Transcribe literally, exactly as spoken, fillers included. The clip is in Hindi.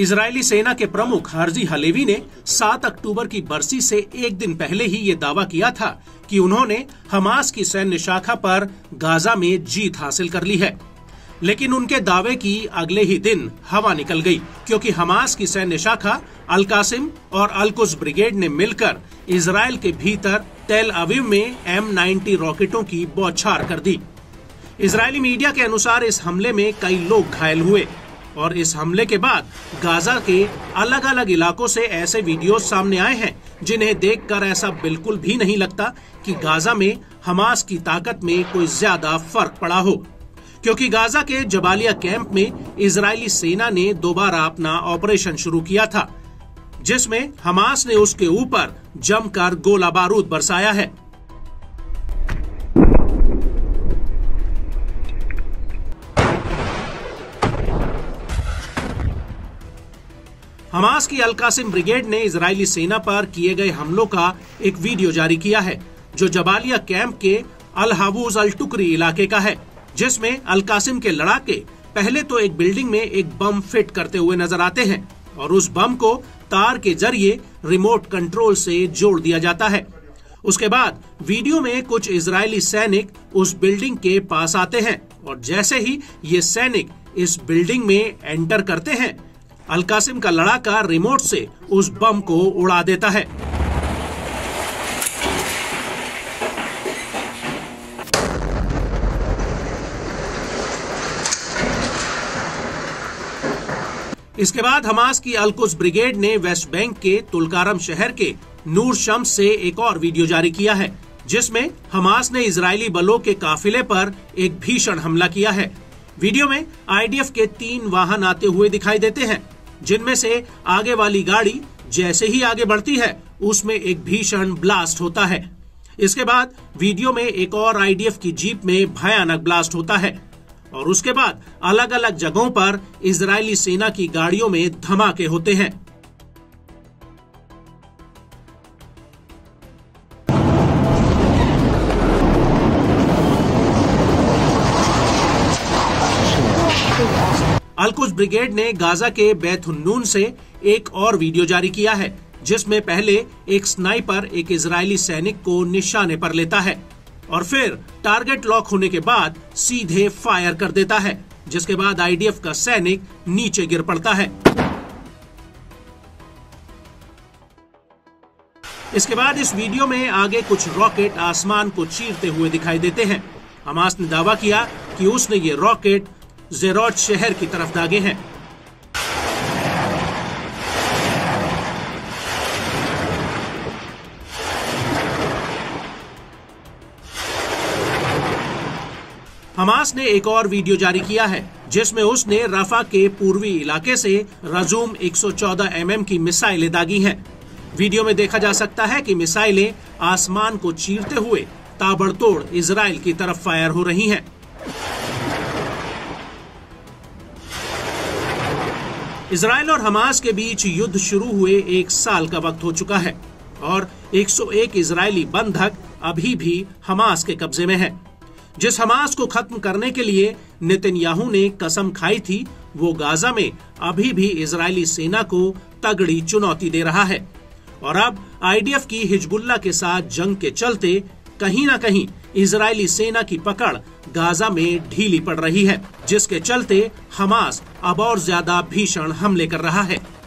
इजरायली सेना के प्रमुख हारजी हलेवी ने सात अक्टूबर की बरसी से एक दिन पहले ही ये दावा किया था कि उन्होंने हमास की सैन्य शाखा पर गाजा में जीत हासिल कर ली है, लेकिन उनके दावे की अगले ही दिन हवा निकल गई क्योंकि हमास की सैन्य शाखा अलकासिम और अलकुस ब्रिगेड ने मिलकर इजरायल के भीतर तेल अविम में एम नब्बे रॉकेटों की बौछार कर दी। इजरायली मीडिया के अनुसार इस हमले में कई लोग घायल हुए और इस हमले के बाद गाजा के अलग अलग इलाकों से ऐसे वीडियो सामने आए हैं जिन्हें देखकर ऐसा बिल्कुल भी नहीं लगता कि गाजा में हमास की ताकत में कोई ज्यादा फर्क पड़ा हो, क्योंकि गाजा के जबालिया कैंप में इजरायली सेना ने दोबारा अपना ऑपरेशन शुरू किया था जिसमें हमास ने उसके ऊपर जमकर गोला बारूद बरसाया है। हमास की अलकासिम ब्रिगेड ने इजरायली सेना पर किए गए हमलों का एक वीडियो जारी किया है जो जबालिया कैंप के अलहाबूज अल्तुकरी इलाके का है, जिसमें अलकासिम के लड़ाके पहले तो एक बिल्डिंग में एक बम फिट करते हुए नजर आते हैं और उस बम को तार के जरिए रिमोट कंट्रोल से जोड़ दिया जाता है। उसके बाद वीडियो में कुछ इजरायली सैनिक उस बिल्डिंग के पास आते हैं और जैसे ही ये सैनिक इस बिल्डिंग में एंटर करते हैं, अलकासिम का लड़ाका रिमोट से उस बम को उड़ा देता है। इसके बाद हमास की अलकुस ब्रिगेड ने वेस्ट बैंक के तुलकारम शहर के नूर शम्स से एक और वीडियो जारी किया है जिसमें हमास ने इजरायली बलों के काफिले पर एक भीषण हमला किया है। वीडियो में आई डी एफ के तीन वाहन आते हुए दिखाई देते हैं जिनमें से आगे वाली गाड़ी जैसे ही आगे बढ़ती है उसमें एक भीषण ब्लास्ट होता है। इसके बाद वीडियो में एक और आई डी एफ की जीप में भयानक ब्लास्ट होता है और उसके बाद अलग अलग जगहों पर इजरायली सेना की गाड़ियों में धमाके होते हैं। अलकुस ब्रिगेड ने गाजा के बैथुन्नून से एक और वीडियो जारी किया है जिसमें पहले एक स्नाइपर एक इजरायली सैनिक को निशाने पर लेता है और फिर टारगेट लॉक होने के बाद सीधे फायर कर देता है, जिसके बाद आई डी एफ का सैनिक नीचे गिर पड़ता है। इसके बाद इस वीडियो में आगे कुछ रॉकेट आसमान को चीरते हुए दिखाई देते हैं। हमास ने दावा किया कि उसने ये रॉकेट ज़ेरोट शहर की तरफ दागे हैं। हमास ने एक और वीडियो जारी किया है जिसमें उसने राफा के पूर्वी इलाके से रजूम एक सौ चौदह एम एम की मिसाइलें दागी हैं। वीडियो में देखा जा सकता है कि मिसाइलें आसमान को चीरते हुए ताबड़तोड़ इजराइल की तरफ फायर हो रही हैं। इजराइल और हमास के बीच युद्ध शुरू हुए एक साल का वक्त हो चुका है और एक सौ एक इजरायली बंधक अभी भी हमास के कब्जे में है। जिस हमास को खत्म करने के लिए नेतन्याहू ने कसम खाई थी, वो गाजा में अभी भी इजरायली सेना को तगड़ी चुनौती दे रहा है और अब आई डी एफ की हिजबुल्लाह के साथ जंग के चलते कहीं ना कहीं इजरायली सेना की पकड़ गाजा में ढीली पड़ रही है, जिसके चलते हमास अब और ज्यादा भीषण हमले कर रहा है।